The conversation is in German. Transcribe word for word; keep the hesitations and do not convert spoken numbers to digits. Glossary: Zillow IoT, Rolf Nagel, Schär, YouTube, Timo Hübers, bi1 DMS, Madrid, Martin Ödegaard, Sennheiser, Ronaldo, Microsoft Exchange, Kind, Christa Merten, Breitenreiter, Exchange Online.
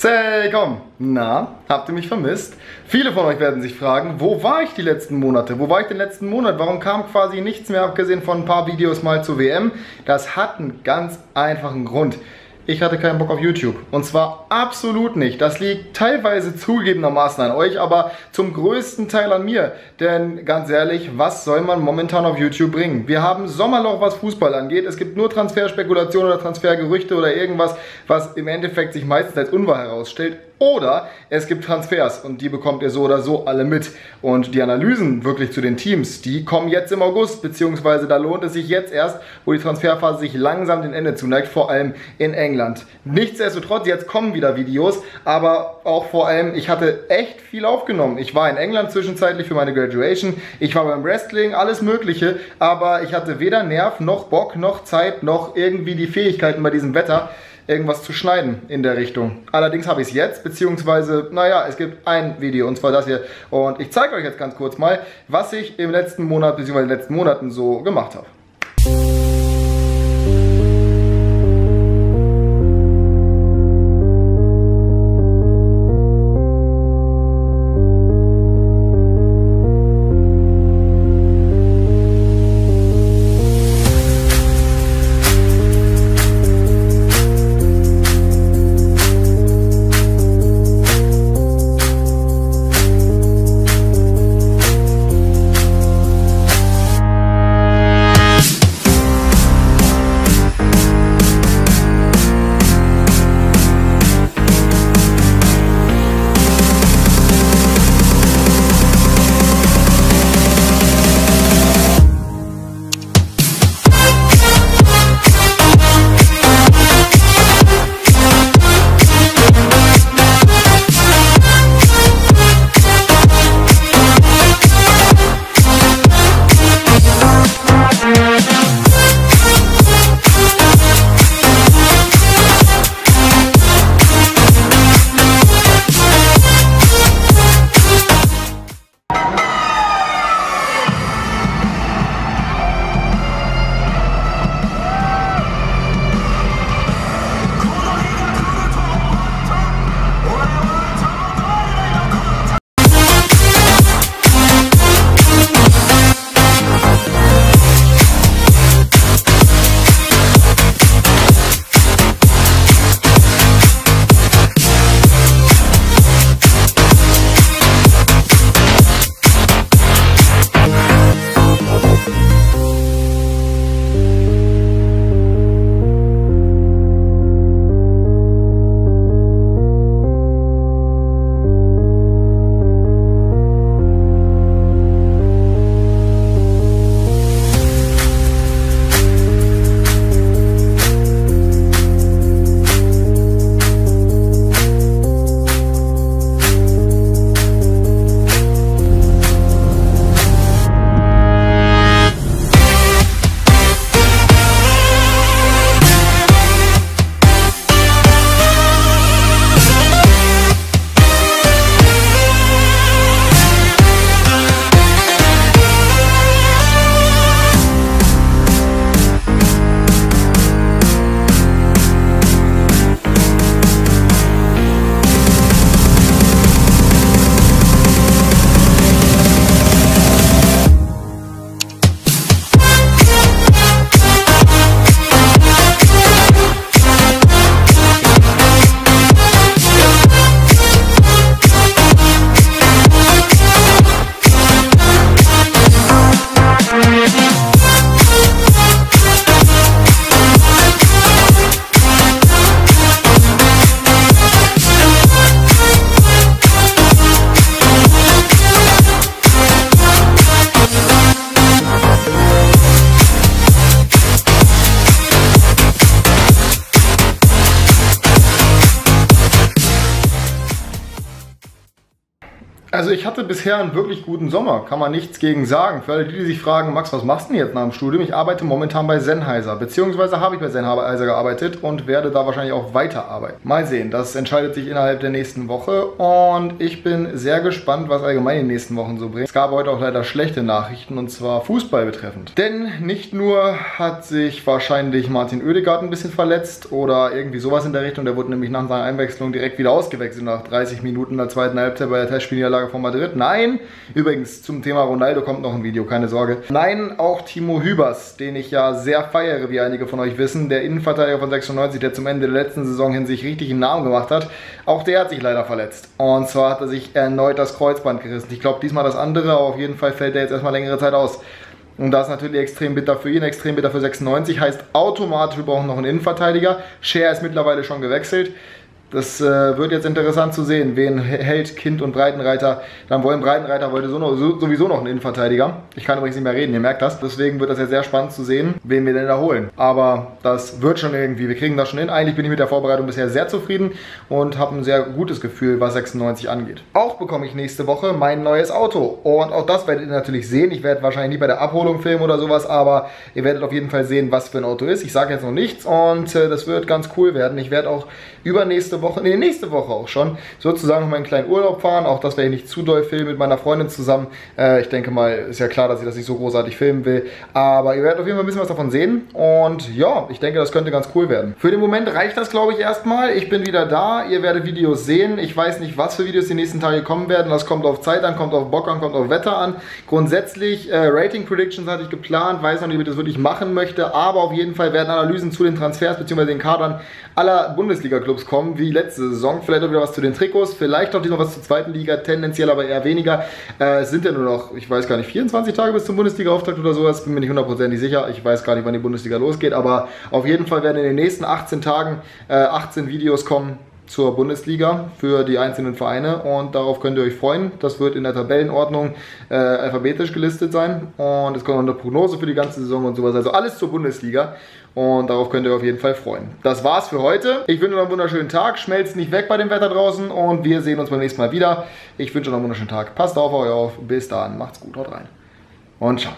Hey, komm! Na, habt ihr mich vermisst? Viele von euch werden sich fragen, wo war ich die letzten Monate? Wo war ich den letzten Monat? Warum kam quasi nichts mehr, abgesehen von ein paar Videos mal zur W M? Das hat einen ganz einfachen Grund. Ich hatte keinen Bock auf YouTube. Und zwar absolut nicht. Das liegt teilweise zugegebenermaßen an euch, aber zum größten Teil an mir. Denn ganz ehrlich, was soll man momentan auf YouTube bringen? Wir haben Sommerloch, was Fußball angeht. Es gibt nur Transferspekulationen oder Transfergerüchte oder irgendwas, was im Endeffekt sich meistens als unwahr herausstellt. Oder es gibt Transfers und die bekommt ihr so oder so alle mit. Und die Analysen wirklich zu den Teams, die kommen jetzt im August, beziehungsweise da lohnt es sich jetzt erst, wo die Transferphase sich langsam dem Ende zuneigt, vor allem in England. Nichtsdestotrotz, jetzt kommen wieder Videos, aber auch vor allem, ich hatte echt viel aufgenommen. Ich war in England zwischenzeitlich für meine Graduation, ich war beim Wrestling, alles Mögliche, aber ich hatte weder Nerv, noch Bock, noch Zeit, noch irgendwie die Fähigkeiten bei diesem Wetter, irgendwas zu schneiden in der Richtung. Allerdings habe ich es jetzt, beziehungsweise, naja, es gibt ein Video, und zwar das hier. Und ich zeige euch jetzt ganz kurz mal, was ich im letzten Monat, beziehungsweise in den letzten Monaten so gemacht habe. Also ich hatte bisher einen wirklich guten Sommer, kann man nichts gegen sagen. Für alle die, die sich fragen, Max, was machst du denn jetzt nach dem Studium? Ich arbeite momentan bei Sennheiser, beziehungsweise habe ich bei Sennheiser gearbeitet und werde da wahrscheinlich auch weiterarbeiten. Mal sehen, das entscheidet sich innerhalb der nächsten Woche und ich bin sehr gespannt, was allgemein die nächsten Wochen so bringt. Es gab heute auch leider schlechte Nachrichten und zwar Fußball betreffend. Denn nicht nur hat sich wahrscheinlich Martin Ödegaard ein bisschen verletzt oder irgendwie sowas in der Richtung, der wurde nämlich nach seiner Einwechslung direkt wieder ausgewechselt nach dreißig Minuten der zweiten Halbzeit bei der Testspielniederlage von Madrid. Nein, übrigens zum Thema Ronaldo kommt noch ein Video, keine Sorge. Nein, auch Timo Hübers, den ich ja sehr feiere, wie einige von euch wissen, der Innenverteidiger von sechsundneunzig, der zum Ende der letzten Saison hin sich richtig einen Namen gemacht hat, auch der hat sich leider verletzt. Und zwar hat er sich erneut das Kreuzband gerissen. Ich glaube diesmal das andere, aber auf jeden Fall fällt er jetzt erstmal längere Zeit aus. Und das ist natürlich extrem bitter für ihn, extrem bitter für sechsundneunzig, heißt automatisch, wir brauchen noch einen Innenverteidiger. Schär ist mittlerweile schon gewechselt. Das äh, wird jetzt interessant zu sehen, wen hält Kind und Breitenreiter. Dann wollen Breitenreiter wollte so noch, so, sowieso noch einen Innenverteidiger. Ich kann übrigens nicht mehr reden, ihr merkt das. Deswegen wird das ja sehr spannend zu sehen, wen wir denn da holen. Aber das wird schon irgendwie, wir kriegen das schon hin. Eigentlich bin ich mit der Vorbereitung bisher sehr zufrieden und habe ein sehr gutes Gefühl, was sechsundneunzig angeht. Auch bekomme ich nächste Woche mein neues Auto. Und auch das werdet ihr natürlich sehen. Ich werde wahrscheinlich nicht bei der Abholung filmen oder sowas, aber ihr werdet auf jeden Fall sehen, was für ein Auto ist. Ich sage jetzt noch nichts und äh, das wird ganz cool werden. Ich werde auch übernächste Woche, nee, nächste Woche auch schon, sozusagen noch meinen kleinen Urlaub fahren. Auch das werde ich nicht zu doll filmen mit meiner Freundin zusammen. Äh, ich denke mal, ist ja klar, dass ich das nicht so großartig filmen will. Aber ihr werdet auf jeden Fall ein bisschen was davon sehen. Und ja, ich denke, das könnte ganz cool werden. Für den Moment reicht das, glaube ich, erstmal. Ich bin wieder da. Ihr werdet Videos sehen. Ich weiß nicht, was für Videos die nächsten Tage kommen werden. Das kommt auf Zeit an, kommt auf Bock an, kommt auf Wetter an. Grundsätzlich, äh, Rating Predictions hatte ich geplant. Weiß noch nicht, ob ich das wirklich machen möchte. Aber auf jeden Fall werden Analysen zu den Transfers bzw. den Kadern aller Bundesliga-Clubs kommen, wie letzte Saison, vielleicht auch wieder was zu den Trikots, vielleicht auch noch was zur zweiten Liga, tendenziell aber eher weniger. Äh, es sind ja nur noch, ich weiß gar nicht, vierundzwanzig Tage bis zum Bundesliga-Auftakt oder sowas, bin mir nicht hundertprozentig sicher, ich weiß gar nicht, wann die Bundesliga losgeht, aber auf jeden Fall werden in den nächsten achtzehn Tagen äh, achtzehn Videos kommen zur Bundesliga für die einzelnen Vereine und darauf könnt ihr euch freuen. Das wird in der Tabellenordnung äh, alphabetisch gelistet sein und es kommt auch eine Prognose für die ganze Saison und sowas, also alles zur Bundesliga. Und darauf könnt ihr auf jeden Fall freuen. Das war's für heute. Ich wünsche euch einen wunderschönen Tag. Schmelzt nicht weg bei dem Wetter draußen. Und wir sehen uns beim nächsten Mal wieder. Ich wünsche euch einen wunderschönen Tag. Passt auf euch auf. Bis dann. Macht's gut. Haut rein. Und ciao.